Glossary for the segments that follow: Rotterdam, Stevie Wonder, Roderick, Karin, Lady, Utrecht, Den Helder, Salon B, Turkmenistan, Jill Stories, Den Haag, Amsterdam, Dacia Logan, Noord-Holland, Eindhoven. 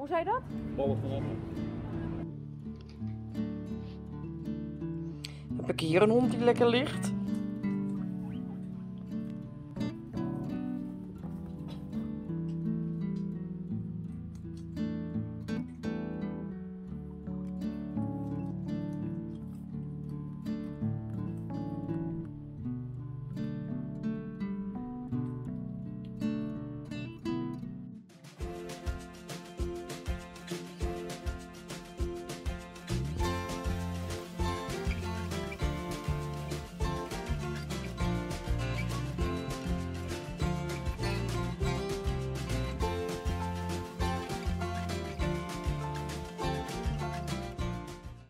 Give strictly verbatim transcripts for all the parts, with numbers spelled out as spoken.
Hoe zei je dat? Ballen van Emmen. Heb ik hier een hond die lekker ligt?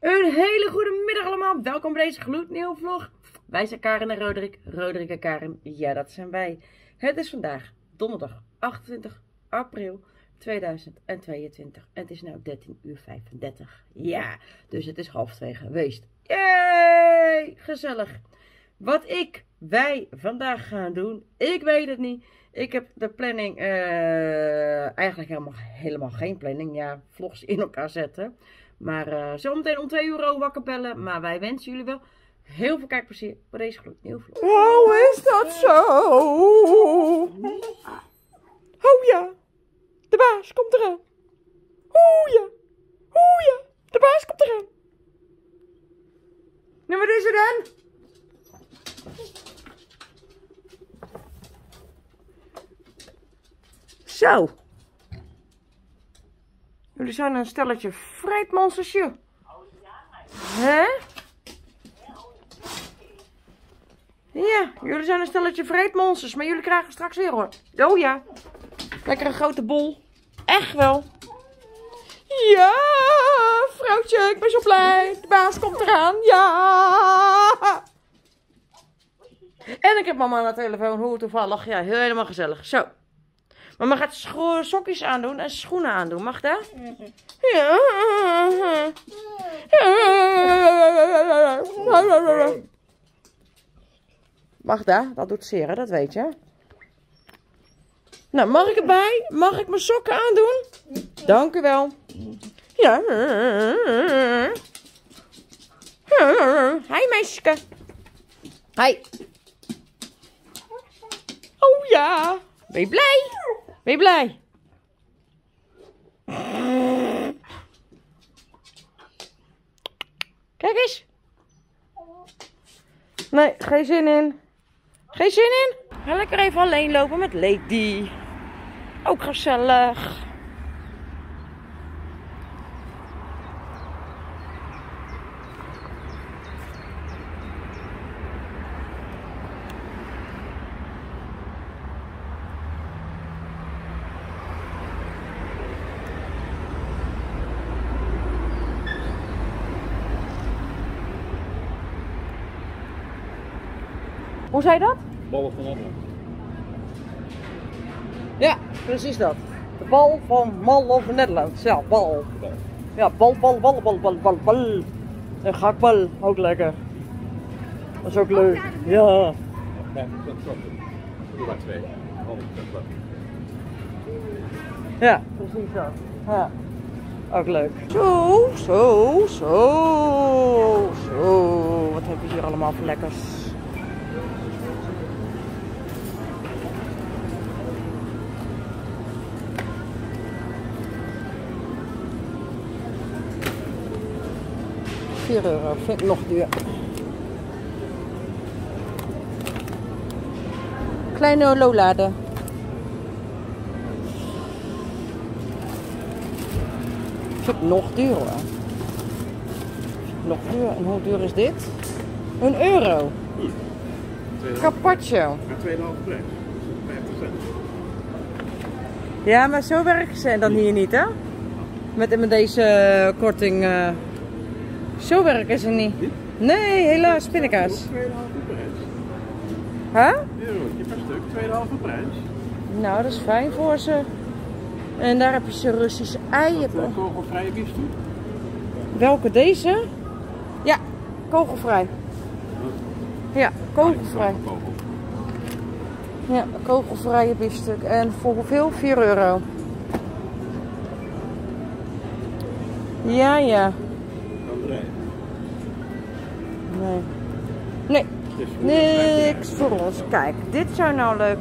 Een hele goede middag allemaal, welkom bij deze gloednieuwe vlog. Wij zijn Karin en Roderick, Roderick en Karin, ja dat zijn wij. Het is vandaag donderdag achtentwintig april tweeduizend tweeëntwintig en het is nu dertien uur vijfendertig. Ja, dus het is half twee geweest. Yay, gezellig. Wat ik, wij vandaag gaan doen, ik weet het niet. Ik heb de planning, uh, eigenlijk helemaal, helemaal geen planning, ja vlogs in elkaar zetten. Maar uh, zometeen om twee uur wakker bellen. Maar wij wensen jullie wel heel veel kijkplezier bij deze gloednieuwe vlog. Oh, is dat zo? Oh ja, de baas komt eraan. Oh ja, oh ja, de baas komt eraan. Nou, wat is er dan? Zo. Jullie zijn een stelletje vreedmonstersje. Hè? Ja, jullie zijn een stelletje vreedmonsters, maar jullie krijgen straks weer hoor. Oh ja. Lekker een grote bol. Echt wel. Ja, vrouwtje, ik ben zo blij. De baas komt eraan. Ja. En ik heb mama aan de telefoon. Hoe toevallig. Ja, heel helemaal gezellig. Zo. Mama gaat sokjes aandoen en schoenen aandoen. Mag dat? Ja. Mag dat? Dat doet zeer, hè? Dat weet je. Nou, mag ik erbij? Mag ik mijn sokken aandoen? Dank u wel. Ja. Hi, meisje. Hi. Oh ja. Ben je blij? Ben je blij? Kijk eens. Nee, geen zin in. Geen zin in? Ga lekker even alleen lopen met Lady. Ook gezellig. Hoe zei je dat? Ballen van Emmen. Ja, precies dat. De bal van Mallen van Nederland. Ja, bal. Ja, bal, bal, bal, bal, bal, bal, bal. En gehaktbal, ook lekker. Dat is ook leuk. Ja. Ja, precies dat. Ja, ook leuk. Zo, zo, zo, zo. Wat heb je hier allemaal voor lekkers? vier euro, vind ik nog duur. Kleine lolade. Vind ik nog duur hoor. Nog duur. En hoe duur is dit? Een euro. Carpaccio. Maar tweeënhalf prijs. vijf procent. Ja, maar zo werken ze dan hier niet hè? Met, met deze korting... Uh, Zo werken ze niet. Nee, helaas, pindakaas. tweeënhalve prijs. Huh? Eurotje per stuk, tweeënhalve prijs. Nou, dat is fijn voor ze. En daar heb je ze Russische eieren. Welke kogelvrije biefstuk? Welke, deze? Ja, kogelvrij. Ja, kogelvrij. Ja, kogelvrije biefstuk. En voor hoeveel? vier euro. Ja, ja. Dan rijden. Nee. Nee. Nee. Niks voor ons. Kijk, dit zou nou leuk.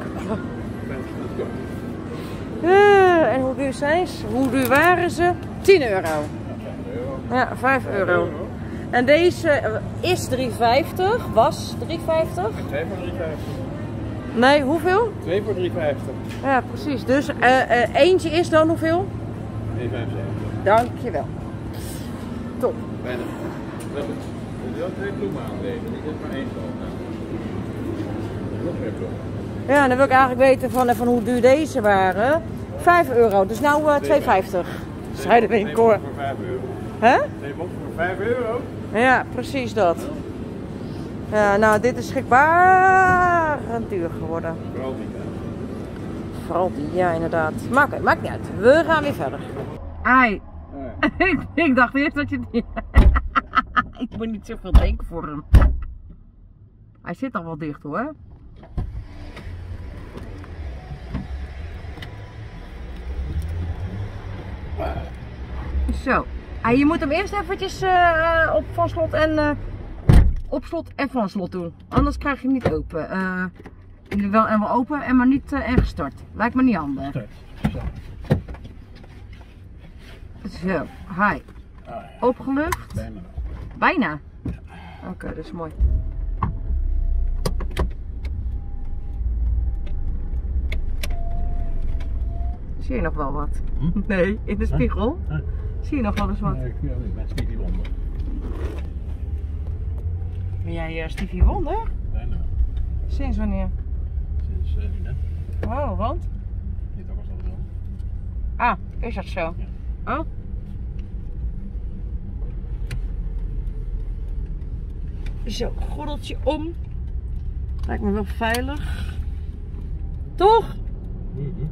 Uh, en hoe duur zijn ze? Hoe duur waren ze? tien euro. Ja, vijf euro. En deze is drie vijftig. Was drie vijftig. twee voor drie vijftig. Nee, hoeveel? twee voor drie vijftig. Ja, precies. Dus uh, uh, eentje is dan hoeveel? drie vijfenzeventig. Dankjewel. Top. Bijna. Dat is twee bloemen aanleveren. Ik heb maar één zo. Nog meer bloemen. Ja, dan wil ik eigenlijk weten van, van hoe duur deze waren. vijf euro. Dus nou uh, twee vijftig. Zij de winkel. Voor vijf euro. Hè? Nee, voor vijf euro. Ja, precies dat. Ja, nou, dit is schrikbaar duur geworden. Vooral die. Vooral die, ja, inderdaad. Maar oké, maakt niet uit. We gaan weer verder. Ai. Nee. Ik dacht eerst dat je... Ik moet niet zoveel denken voor hem. Hij zit al wel dicht hoor. Zo. Ah, je moet hem eerst eventjes uh, op van slot en uh, op slot en van slot doen. Anders krijg je hem niet open. Uh, wel en wel open en maar niet uh, en gestart. Lijkt me niet handig. Zo. Zo. Hi. Opgelucht. Bijna. Bijna? Ja. Oké, okay, dat is mooi. Zie je nog wel wat? Hm? Nee, in de spiegel. Huh? Huh? Zie je nog wel eens wat? Nee, ik ben Stevie Wonder. Ben jij uh, Stevie Wonder? Nee, nou. Sinds wanneer? Sinds uh, nu net. Wow, want? Dit ook was al zo. Ah, is dat zo? Ja. Oh? Zo, gordeltje om. Lijkt me wel veilig. Toch? Mm-hmm.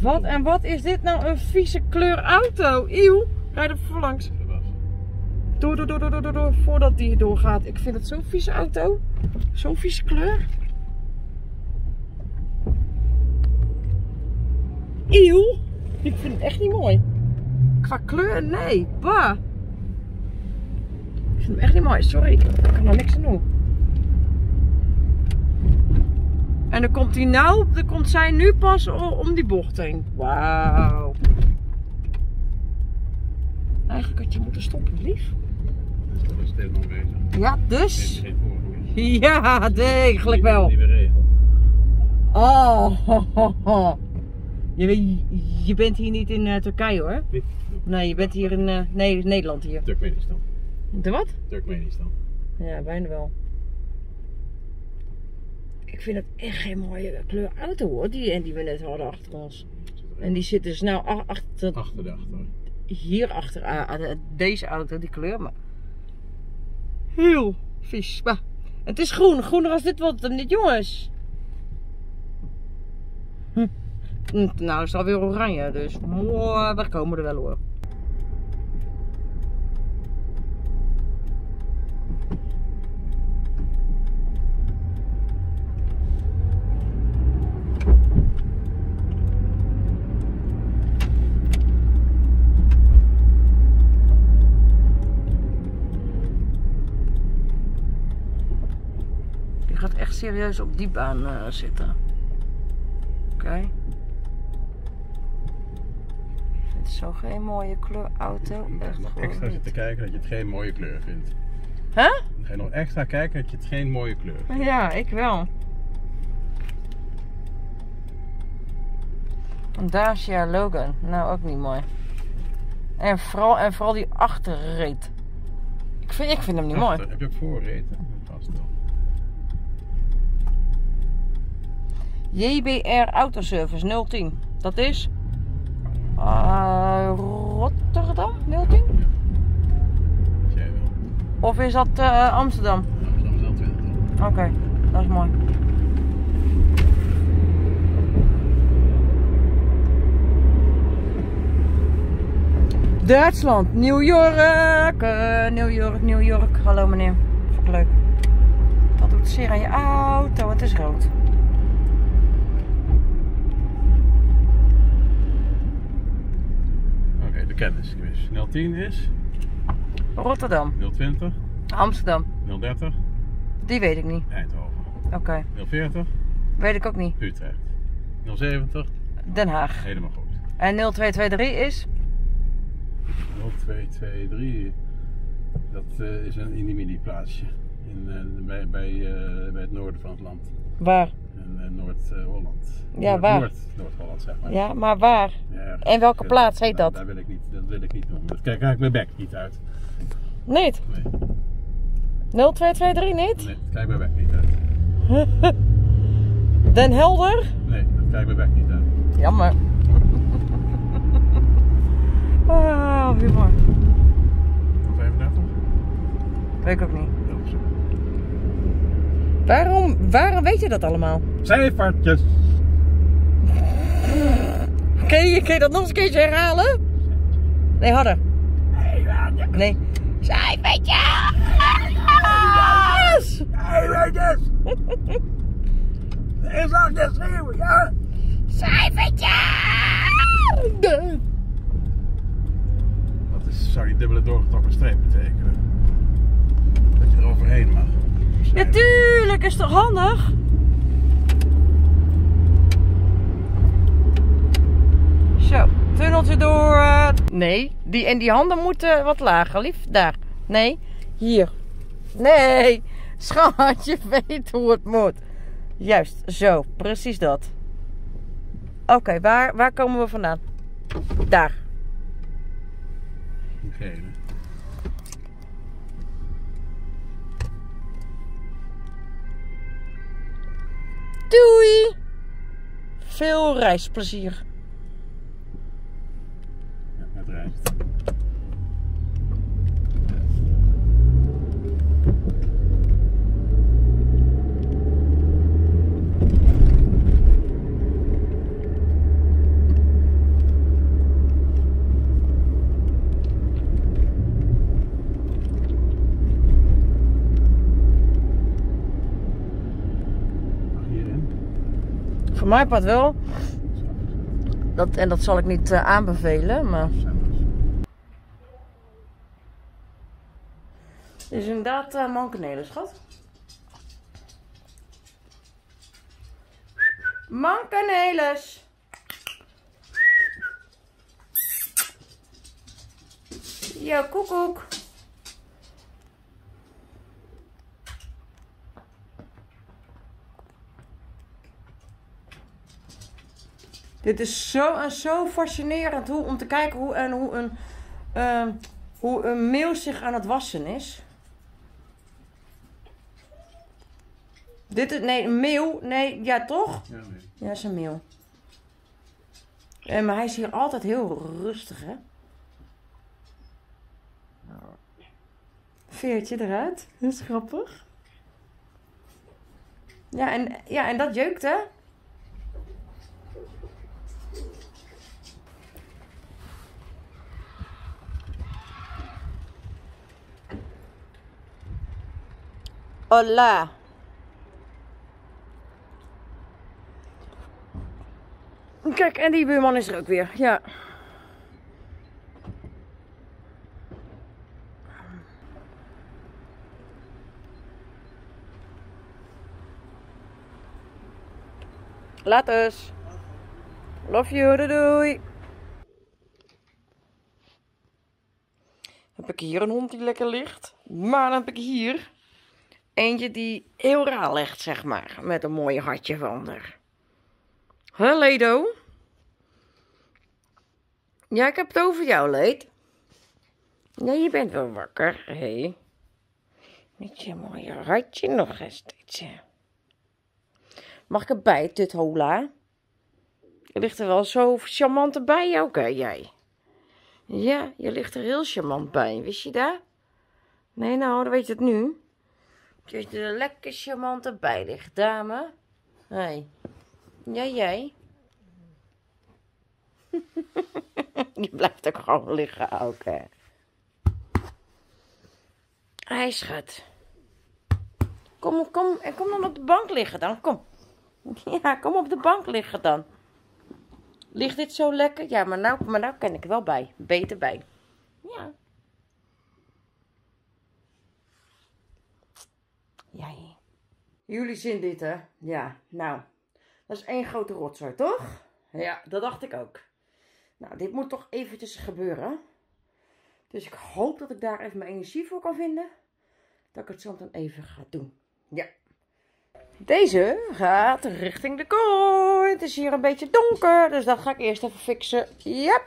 Wat en wat is dit nou een vieze kleur auto? Eeuw, rijd er voorlangs. Door, door, door, door, door, door, voordat die doorgaat. Ik vind het zo'n vieze auto. Zo'n vieze kleur. Eeuw, ik vind het echt niet mooi. Qua kleur, nee, bah. Ik vind hem echt niet mooi, sorry. Ik kan er niks aan doen. En dan komt hij nou, dan komt zij nu pas om die bocht heen. Wauw. Eigenlijk had je moeten stoppen, lief. Dat is steeds nog bezig. Ja, dus. Ja, degelijk wel. Oh, ho, ho, ho. Je, je bent hier niet in uh, Turkije hoor. Nee, je bent hier in uh, nee, Nederland hier. Turkmenistan. De wat? Turkmenistan. Ja, bijna wel. Ik vind het echt geen mooie kleur auto hoor, die, en die we net hadden achter ons. En die zit dus nou achter, achter de achter. Hier achter uh, deze auto, die kleur, maar heel vies. Maar het is groen, groener als dit wordt het niet jongens. Hm. Nou het is alweer oranje, dus wow, we komen er wel hoor. Serieus op die baan uh, zitten. Oké. Okay. Ik vind het zo geen mooie kleur auto. Je echt nog extra niet. Zitten kijken dat je het geen mooie kleur vindt. Hè? Huh? Ga je nog extra kijken dat je het geen mooie kleur vindt. Ja, ik wel. Een Dacia Logan. Nou, ook niet mooi. En vooral, en vooral die achterreet. Ik vind, ik vind hem niet Achter, mooi. Heb je ook voorreet? Vast wel. J B R Autoservice nul tien. Dat is uh, Rotterdam nul tien? Ja. Als jij wil. Of is dat uh, Amsterdam? Amsterdam is twintig. Oké, okay, dat is mooi. Duitsland, New York, uh, New York, New York. Hallo meneer, vond ik leuk. Dat doet zeer aan je auto, het is rood. de kennisquiz. nul tien is? Rotterdam. nul twintig? Amsterdam. nul dertig? Die weet ik niet. Eindhoven. Oké. Okay. nul veertig? Weet ik ook niet. Utrecht. nul zeventig? Den Haag. Helemaal goed. En nul twee twee drie is? nul twee twee drie, dat uh, is een Indimini plaatsje. In, uh, bij, bij, uh, bij het noorden van het land. Waar? In uh, Noord-Holland. Ja, Noord, waar? Noord, Noord-Holland, zeg maar. Ja, maar waar? Ja, en welke plaats heet nou, dat? Dat wil ik niet, dat wil ik niet noemen. Dat kijk, raak ik mijn bek niet uit. Niet? Nee. nul twee twee drie niet? Nee, dat kijk mijn bek niet uit. Den Helder? Nee, dat kijk mijn bek niet uit. Jammer. Oh, humor. vijfendertig? Weet ik ook niet. Waarom, waarom weet je dat allemaal? Cijfertjes. Kun je, kun je dat nog eens een keertje herhalen? Nee, harder. Nee. Cijfertjes! Cijfertjes! Cijfertjes! Ik zag het schreeuwen, ja? Cijfertjes! Wat is, zou die dubbele doorgetrokken streep betekenen? Dat je er overheen mag. Natuurlijk, ja, is toch handig? Zo, tunneltje door. Uh... Nee, die, en die handen moeten wat lager, lief. Daar. Nee, hier. Nee, schat, je weet hoe het moet. Juist, zo, precies dat. Oké, okay, waar, waar komen we vandaan? Daar. Oké. Doei! Veel reisplezier. Ja, het rijdt. Voor mijn part wel. Dat, en dat zal ik niet uh, aanbevelen, maar... Het is inderdaad uh, mankenelen, schat. Mankeneles! Ja, koekoek. Dit is zo en zo fascinerend hoe, om te kijken hoe, en hoe, een, uh, hoe een meel zich aan het wassen is. Dit is, nee, een meel, nee, ja toch? Ja, nee. Ja, is een meel. En, maar hij is hier altijd heel rustig, hè? Veertje eruit, dat is grappig. Ja, en, ja, en dat jeukt, hè? Hola. Kijk, en die buurman is er ook weer. Ja. Later. Love you, doei, doei. Heb ik hier een hond die lekker ligt? Maar dan heb ik hier eentje die heel raar legt, zeg maar. Met een mooi hartje van er. Huh, Ledo? Ja, ik heb het over jou, Leed. Ja, je bent wel wakker, hé. Hey. Met je mooie hartje nog eens. Mag ik erbij, tut hola? Je ligt er wel zo charmant bij, ook hè, jij? Ja, je ligt er heel charmant bij. Wist je dat? Nee, nou, dan weet je het nu. Je zit er lekker charmant erbij ligt, dame. Hé. Hey. Ja, jij. Je blijft ook gewoon liggen, ook hè. Hé, schat. Kom, kom, en kom dan op de bank liggen dan, kom. Ja, kom op de bank liggen dan. Ligt dit zo lekker? Ja, maar nou, maar nou ken ik er wel bij. Beter bij. Ja. Jij. Jullie zien dit, hè? Ja, nou. Dat is één grote rotzooi, toch? Ja, dat dacht ik ook. Nou, dit moet toch eventjes gebeuren. Dus ik hoop dat ik daar even mijn energie voor kan vinden. Dat ik het zo dan even ga doen. Ja. Deze gaat richting de kooi. Het is hier een beetje donker. Dus dat ga ik eerst even fixen. Yep.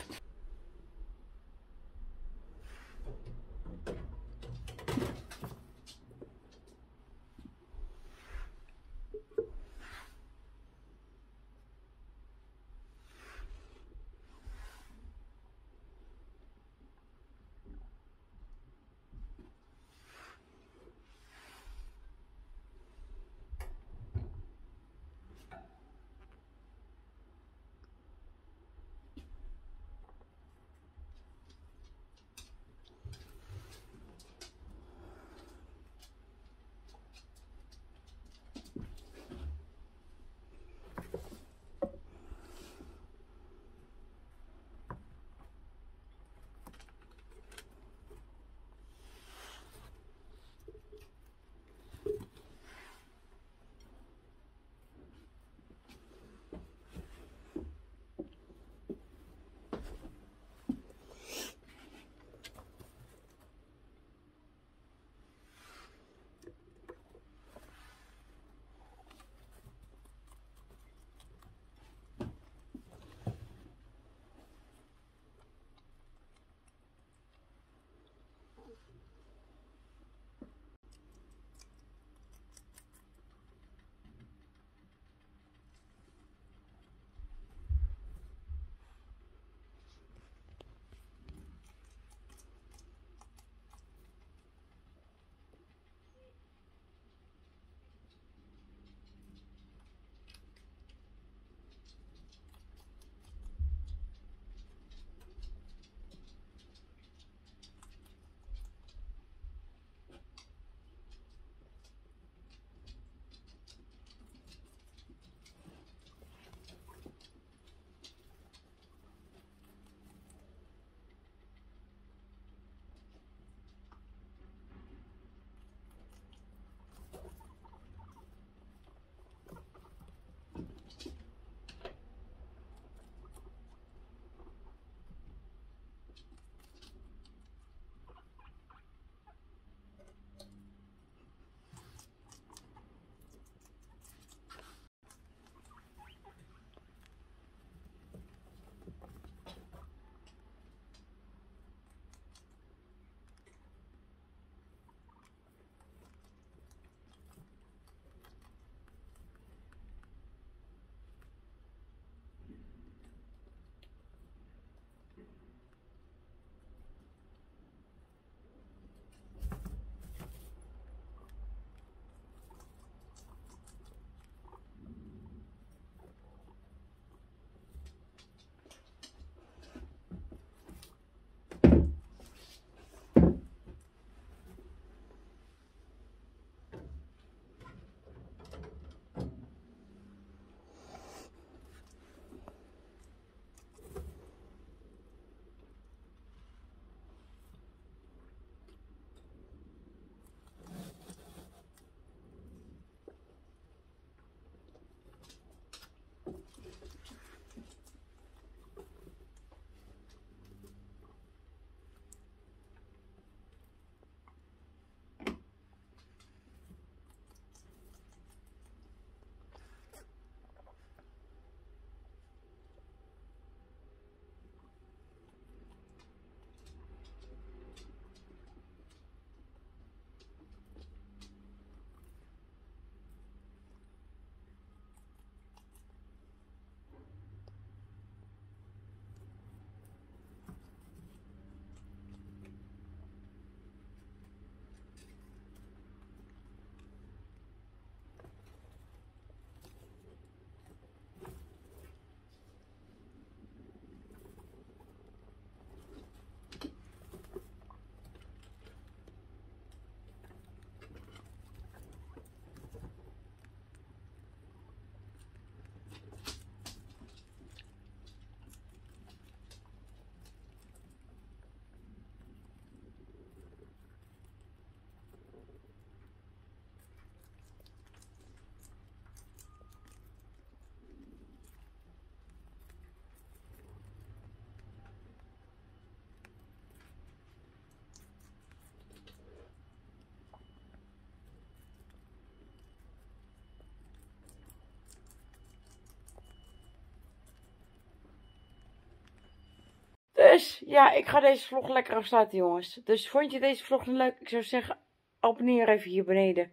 ja, ik ga deze vlog lekker afsluiten, jongens. Dus vond je deze vlog niet leuk? Ik zou zeggen, abonneer even hier beneden.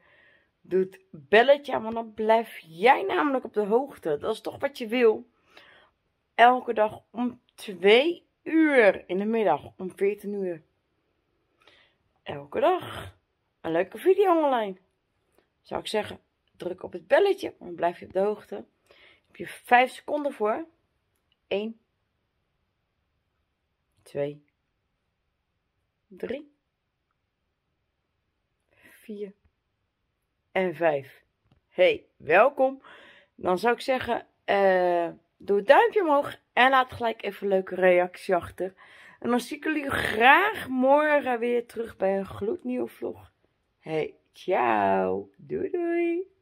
Doe het belletje aan, want dan blijf jij namelijk op de hoogte. Dat is toch wat je wil. Elke dag om twee uur in de middag. Om veertien uur. Elke dag. Een leuke video online. Zou ik zeggen, druk op het belletje. Dan blijf je op de hoogte. Daar heb je vijf seconden voor. één, twee, drie, vier en vijf. Hey, welkom. Dan zou ik zeggen, uh, doe het duimpje omhoog en laat gelijk even een leuke reactie achter. En dan zie ik jullie graag morgen weer terug bij een gloednieuwe vlog. Hey, ciao. Doei doei.